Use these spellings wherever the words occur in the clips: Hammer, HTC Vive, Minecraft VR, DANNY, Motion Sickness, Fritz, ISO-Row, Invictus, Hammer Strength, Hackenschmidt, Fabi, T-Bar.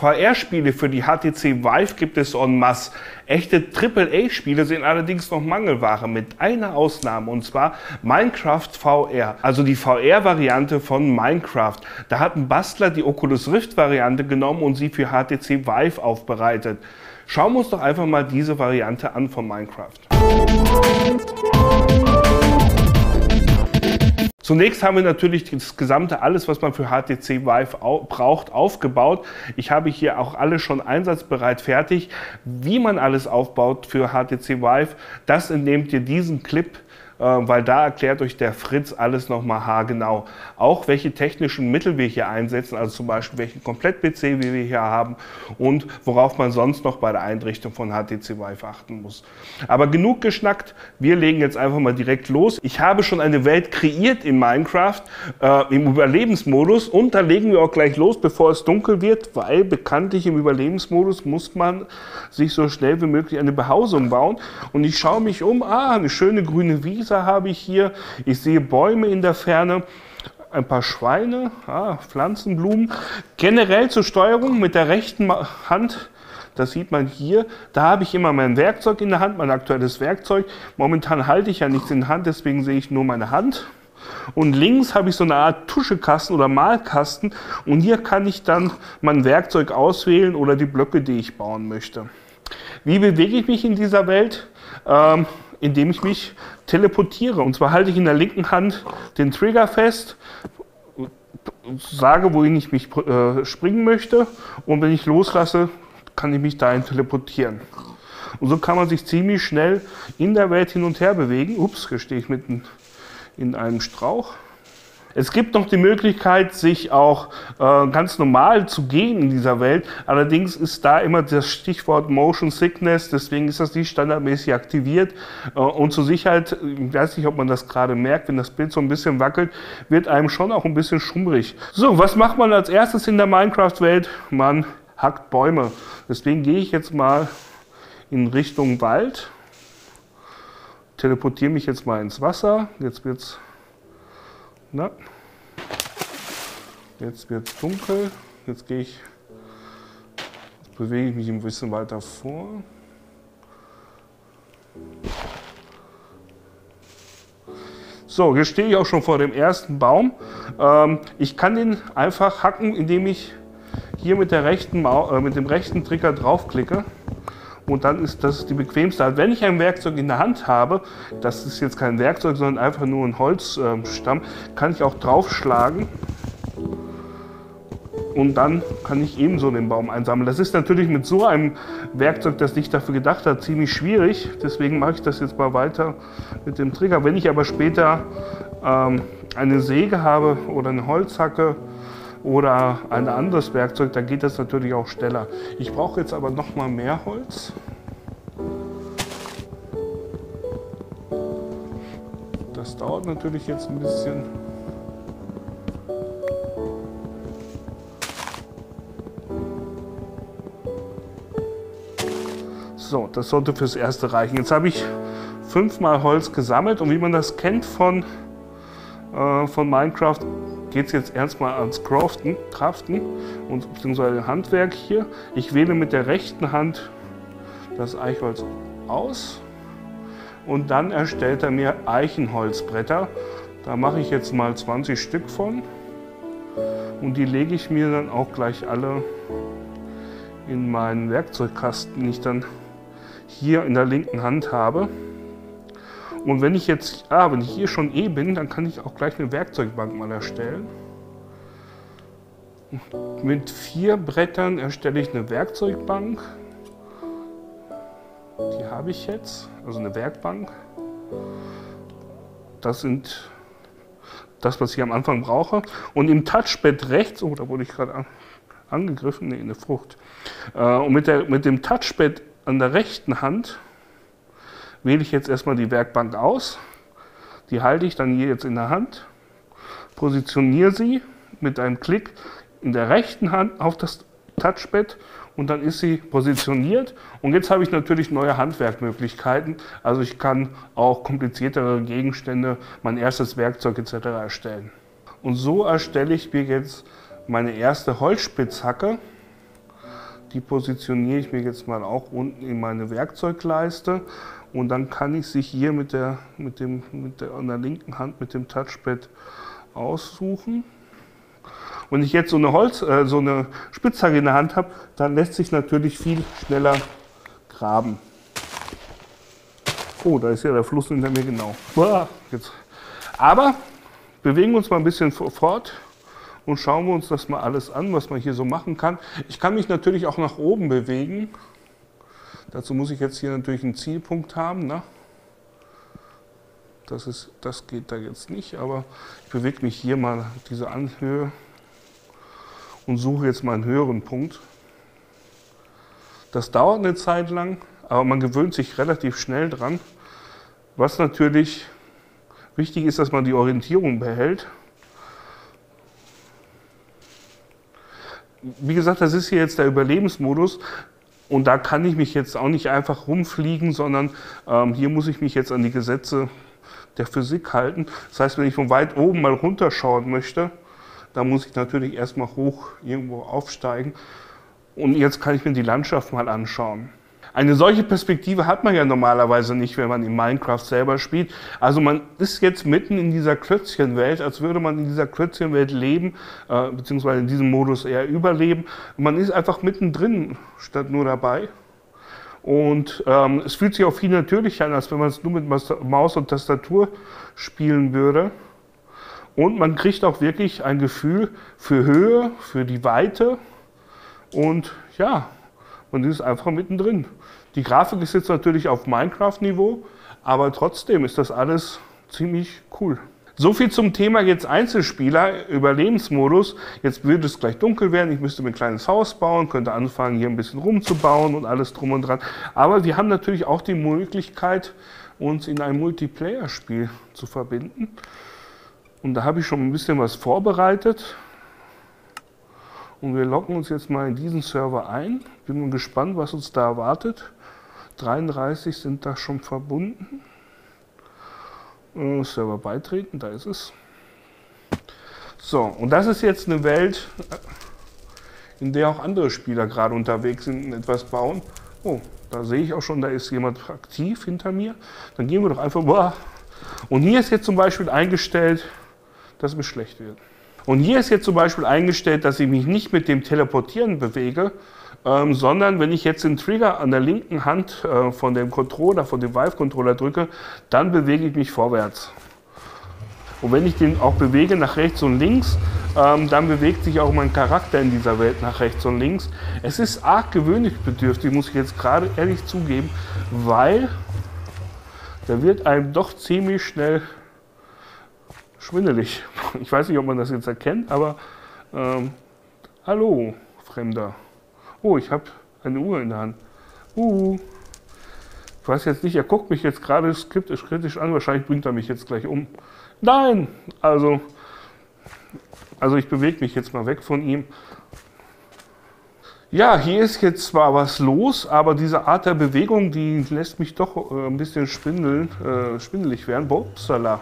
VR-Spiele für die HTC Vive gibt es en masse. Echte AAA-Spiele sind allerdings noch Mangelware, mit einer Ausnahme, und zwar Minecraft VR, also die VR-Variante von Minecraft. Da hatten Bastler die Oculus Rift-Variante genommen und sie für HTC Vive aufbereitet. Schauen wir uns doch einfach mal diese Variante an von Minecraft. Zunächst haben wir natürlich das gesamte, alles was man für HTC Vive braucht, aufgebaut. Ich habe hier auch alles schon einsatzbereit fertig. Wie man alles aufbaut für HTC Vive, das entnehmt ihr diesen Clip, weil da erklärt euch der Fritz alles nochmal haargenau. Auch welche technischen Mittel wir hier einsetzen, also zum Beispiel welchen Komplett-PC wir hier haben und worauf man sonst noch bei der Einrichtung von HTC Vive achten muss. Aber genug geschnackt, wir legen jetzt einfach mal direkt los. Ich habe schon eine Welt kreiert in Minecraft, im Überlebensmodus, und da legen wir auch gleich los, bevor es dunkel wird, weil bekanntlich im Überlebensmodus muss man sich so schnell wie möglich eine Behausung bauen. Und ich schaue mich um, eine schöne grüne Wiese habe ich hier. Ich sehe Bäume in der Ferne, ein paar Schweine, Pflanzenblumen. Generell zur Steuerung mit der rechten Hand, das sieht man hier, da habe ich immer mein Werkzeug in der Hand, mein aktuelles Werkzeug. Momentan halte ich ja nichts in der Hand, deswegen sehe ich nur meine Hand. Und links habe ich so eine Art Tuschekasten oder Malkasten, und hier kann ich dann mein Werkzeug auswählen oder die Blöcke, die ich bauen möchte. Wie bewege ich mich in dieser Welt? Indem ich mich teleportiere. Und zwar halte ich in der linken Hand den Trigger fest, sage, wohin ich mich springen möchte, und wenn ich loslasse, kann ich mich dahin teleportieren. Und so kann man sich ziemlich schnell in der Welt hin und her bewegen. Ups, da stehe ich mitten in einem Strauch. Es gibt noch die Möglichkeit, sich auch ganz normal zu gehen in dieser Welt. Allerdings ist da immer das Stichwort Motion Sickness, deswegen ist das nicht standardmäßig aktiviert. Und zur Sicherheit, ich weiß nicht, ob man das gerade merkt, wenn das Bild so ein bisschen wackelt, wird einem schon auch ein bisschen schummrig. So, was macht man als erstes in der Minecraft-Welt? Man hackt Bäume. Deswegen gehe ich jetzt mal in Richtung Wald, teleportiere mich jetzt mal ins Wasser. Jetzt wird's... Na, jetzt wird es dunkel, jetzt gehe ich, jetzt bewege ich mich ein bisschen weiter vor. So, hier stehe ich auch schon vor dem ersten Baum. Ich kann den einfach hacken, indem ich hier mit dem rechten Trigger draufklicke. Und dann ist das die bequemste Art. Wenn ich ein Werkzeug in der Hand habe, das ist jetzt kein Werkzeug, sondern einfach nur ein Holzstamm, kann ich auch draufschlagen und dann kann ich ebenso den Baum einsammeln. Das ist natürlich mit so einem Werkzeug, das nicht dafür gedacht hat, ziemlich schwierig. Deswegen mache ich das jetzt mal weiter mit dem Trigger. Wenn ich aber später eine Säge habe oder eine Holzhacke oder ein anderes Werkzeug, dann geht das natürlich auch schneller. Ich brauche jetzt aber noch mal mehr Holz. Das dauert natürlich jetzt ein bisschen. So, das sollte fürs Erste reichen. Jetzt habe ich 5-mal Holz gesammelt, und wie man das kennt von Minecraft, geht es jetzt erstmal ans Craften und beziehungsweise Handwerk hier. Ich wähle mit der rechten Hand das Eichholz aus und dann erstellt er mir Eichenholzbretter. Da mache ich jetzt mal 20 Stück von, und die lege ich mir dann auch gleich alle in meinen Werkzeugkasten, den ich dann hier in der linken Hand habe. Und wenn ich jetzt, wenn ich hier schon bin, dann kann ich auch gleich eine Werkzeugbank mal erstellen. Mit 4 Brettern erstelle ich eine Werkzeugbank. Die habe ich jetzt, also eine Werkbank. Das sind das, was ich am Anfang brauche. Und im Touchpad rechts, oh, da wurde ich gerade angegriffen, nee, eine Frucht. Und mit dem Touchpad an der rechten Hand wähle ich jetzt erstmal die Werkbank aus, die halte ich dann hier jetzt in der Hand, positioniere sie mit einem Klick in der rechten Hand auf das Touchpad, und dann ist sie positioniert. Und jetzt habe ich natürlich neue Handwerkmöglichkeiten, also ich kann auch kompliziertere Gegenstände, mein erstes Werkzeug etc. erstellen. Und so erstelle ich mir jetzt meine erste Holzspitzhacke. Die positioniere ich mir jetzt mal auch unten in meine Werkzeugleiste und dann kann ich sie hier an der linken Hand mit dem Touchpad aussuchen. Wenn ich jetzt so eine Spitzhacke in der Hand habe, dann lässt sich natürlich viel schneller graben. Oh, da ist ja der Fluss hinter mir, genau. Jetzt. Aber bewegen wir uns mal ein bisschen fort und schauen wir uns das mal alles an, was man hier so machen kann. Ich kann mich natürlich auch nach oben bewegen. Dazu muss ich jetzt hier natürlich einen Zielpunkt haben, ne? Das geht da jetzt nicht, aber ich bewege mich hier mal diese Anhöhe und suche jetzt mal einen höheren Punkt. Das dauert eine Zeit lang, aber man gewöhnt sich relativ schnell dran. Was natürlich wichtig ist, dass man die Orientierung behält. Wie gesagt, das ist hier jetzt der Überlebensmodus. Und da kann ich mich jetzt auch nicht einfach rumfliegen, sondern hier muss ich mich jetzt an die Gesetze der Physik halten. Das heißt, wenn ich von weit oben mal runterschauen möchte, dann muss ich natürlich erstmal hoch irgendwo aufsteigen. Und jetzt kann ich mir die Landschaft mal anschauen. Eine solche Perspektive hat man ja normalerweise nicht, wenn man in Minecraft selber spielt. Also man ist jetzt mitten in dieser Klötzchenwelt, als würde man in dieser Klötzchenwelt leben, beziehungsweise in diesem Modus eher überleben. Und man ist einfach mittendrin, statt nur dabei. Und es fühlt sich auch viel natürlicher an, als wenn man es nur mit Maus und Tastatur spielen würde. Und man kriegt auch wirklich ein Gefühl für Höhe, für die Weite und ja, und die ist einfach mittendrin. Die Grafik ist jetzt natürlich auf Minecraft-Niveau, aber trotzdem ist das alles ziemlich cool. So viel zum Thema jetzt Einzelspieler, Überlebensmodus. Jetzt wird es gleich dunkel werden, ich müsste mir ein kleines Haus bauen, könnte anfangen, hier ein bisschen rumzubauen und alles drum und dran. Aber wir haben natürlich auch die Möglichkeit, uns in ein Multiplayer-Spiel zu verbinden. Und da habe ich schon ein bisschen was vorbereitet. Und wir loggen uns jetzt mal in diesen Server ein. Bin mal gespannt, was uns da erwartet. 33 sind da schon verbunden. Server beitreten, da ist es. So, und das ist jetzt eine Welt, in der auch andere Spieler gerade unterwegs sind und etwas bauen. Oh, da sehe ich auch schon, da ist jemand aktiv hinter mir. Dann gehen wir doch einfach... Boah. Und hier ist jetzt zum Beispiel eingestellt, dass mir schlecht wird. Und hier ist jetzt zum Beispiel eingestellt, dass ich mich nicht mit dem Teleportieren bewege, sondern wenn ich jetzt den Trigger an der linken Hand von dem Controller, von dem Vive-Controller drücke, dann bewege ich mich vorwärts. Und wenn ich den auch bewege nach rechts und links, dann bewegt sich auch mein Charakter in dieser Welt nach rechts und links. Es ist arg gewöhnungsbedürftig, muss ich jetzt gerade ehrlich zugeben, weil da wird einem doch ziemlich schnell schwindelig. Ich weiß nicht, ob man das jetzt erkennt, aber hallo, Fremder. Oh, ich habe eine Uhr in der Hand. Ich weiß jetzt nicht, er guckt mich jetzt gerade kritisch an, wahrscheinlich bringt er mich jetzt gleich um. Nein! Also ich bewege mich jetzt mal weg von ihm. Ja, hier ist jetzt zwar was los, aber diese Art der Bewegung, die lässt mich doch ein bisschen schwindelig werden. Upsala.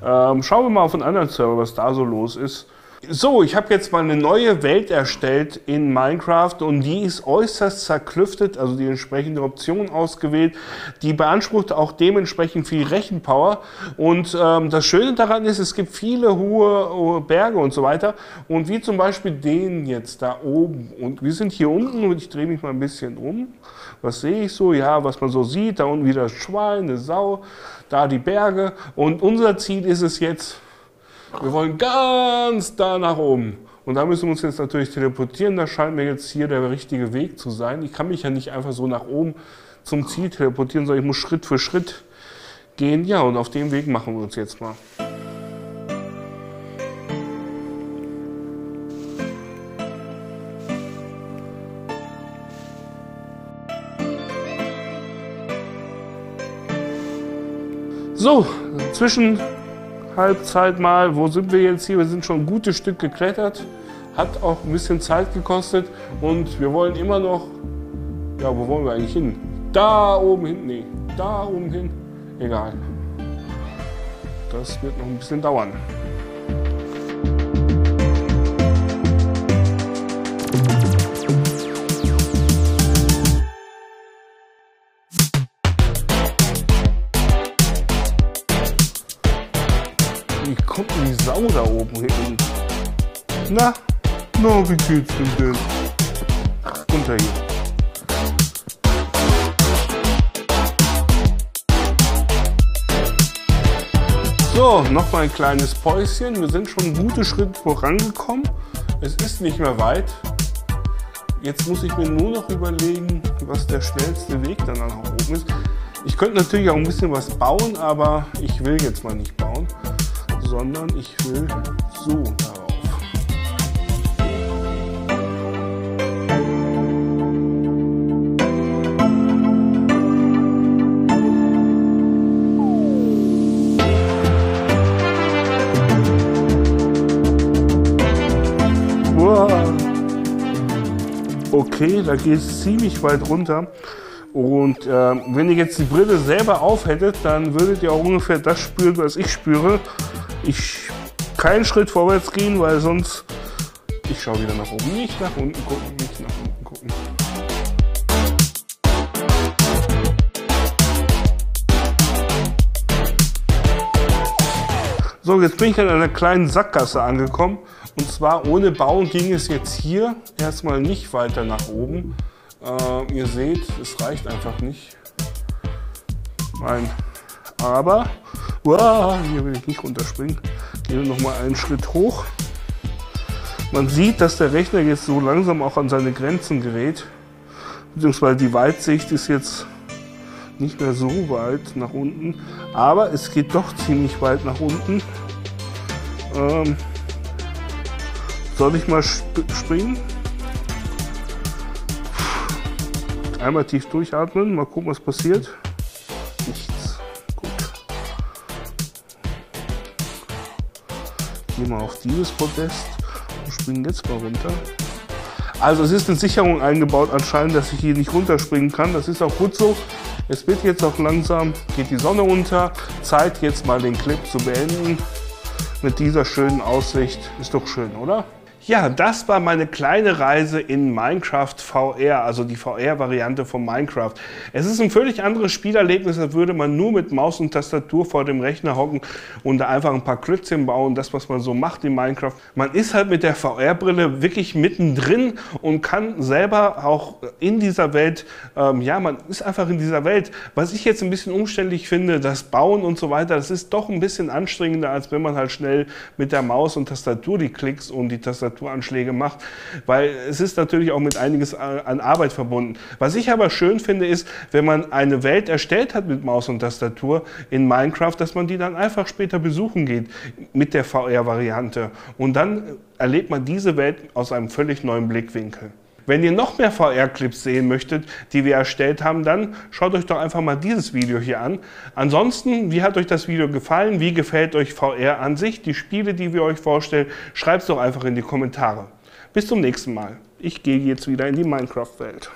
Schauen wir mal auf einen anderen Server, was da so los ist. So, ich habe jetzt mal eine neue Welt erstellt in Minecraft und die ist äußerst zerklüftet, also die entsprechende Option ausgewählt. Die beansprucht auch dementsprechend viel Rechenpower und das Schöne daran ist, es gibt viele hohe Berge und so weiter und wie zum Beispiel den jetzt da oben. Und wir sind hier unten und ich drehe mich mal ein bisschen um. Was sehe ich so? Ja, was man so sieht, da unten wieder Schwein, eine Sau, da die Berge und unser Ziel ist es jetzt, wir wollen ganz da nach oben. Und da müssen wir uns jetzt natürlich teleportieren. Da scheint mir jetzt hier der richtige Weg zu sein. Ich kann mich ja nicht einfach so nach oben zum Ziel teleportieren, sondern ich muss Schritt für Schritt gehen. Ja, und auf dem Weg machen wir uns jetzt mal. So, zwischen... Halbzeit mal, wo sind wir jetzt hier? Wir sind schon ein gutes Stück geklettert, hat auch ein bisschen Zeit gekostet und wir wollen immer noch, ja, wo wollen wir eigentlich hin? Da oben hin, nee, da oben hin, egal. Das wird noch ein bisschen dauern. da oben hin unten. Na? Na, wie geht's denn denn? Unter hier. So, nochmal ein kleines Päuschen. Wir sind schon gute Schritte vorangekommen. Es ist nicht mehr weit. Jetzt muss ich mir nur noch überlegen, was der schnellste Weg dann nach oben ist. Ich könnte natürlich auch ein bisschen was bauen, aber ich will jetzt mal nicht bauen, sondern ich will so darauf. Okay, da geht es ziemlich weit runter und wenn ihr jetzt die Brille selber aufhättet, dann würdet ihr auch ungefähr das spüren, was ich spüre. Ich keinen Schritt vorwärts gehen, weil sonst, ich schaue wieder nach oben, nicht nach unten gucken, nicht nach unten gucken. So, jetzt bin ich an einer kleinen Sackgasse angekommen. Und zwar ohne Bauen ging es jetzt hier erstmal nicht weiter nach oben. Ihr seht, es reicht einfach nicht. Nein. Aber, hier will ich nicht runterspringen. Gehen wir nochmal einen Schritt hoch. Man sieht, dass der Rechner jetzt so langsam auch an seine Grenzen gerät. Beziehungsweise die Weitsicht ist jetzt nicht mehr so weit nach unten, aber es geht doch ziemlich weit nach unten. Soll ich mal springen? Einmal tief durchatmen, mal gucken, was passiert. Nichts. Gut. Gehen wir auf dieses Podest und springen jetzt mal runter. Also es ist eine Sicherung eingebaut anscheinend, dass ich hier nicht runterspringen kann. Das ist auch gut so. Es wird jetzt auch langsam, geht die Sonne unter. Zeit jetzt mal den Clip zu beenden. Mit dieser schönen Aussicht. Ist doch schön, oder? Ja, das war meine kleine Reise in Minecraft VR, also die VR-Variante von Minecraft. Es ist ein völlig anderes Spielerlebnis, als würde man nur mit Maus und Tastatur vor dem Rechner hocken und da einfach ein paar Klötzchen bauen, das, was man so macht in Minecraft. Man ist halt mit der VR-Brille wirklich mittendrin und kann selber auch in dieser Welt, man ist einfach in dieser Welt. Was ich jetzt ein bisschen umständlich finde, das Bauen und so weiter, das ist doch ein bisschen anstrengender, als wenn man halt schnell mit der Maus und Tastatur die Klicks und die Tastaturanschläge macht, weil es ist natürlich auch mit einiges an Arbeit verbunden. Was ich aber schön finde, ist, wenn man eine Welt erstellt hat mit Maus und Tastatur in Minecraft, dass man die dann einfach später besuchen geht mit der VR-Variante und dann erlebt man diese Welt aus einem völlig neuen Blickwinkel. Wenn ihr noch mehr VR-Clips sehen möchtet, die wir erstellt haben, dann schaut euch doch einfach mal dieses Video hier an. Ansonsten, wie hat euch das Video gefallen? Wie gefällt euch VR an sich? Die Spiele, die wir euch vorstellen, schreibt es doch einfach in die Kommentare. Bis zum nächsten Mal. Ich gehe jetzt wieder in die Minecraft-Welt.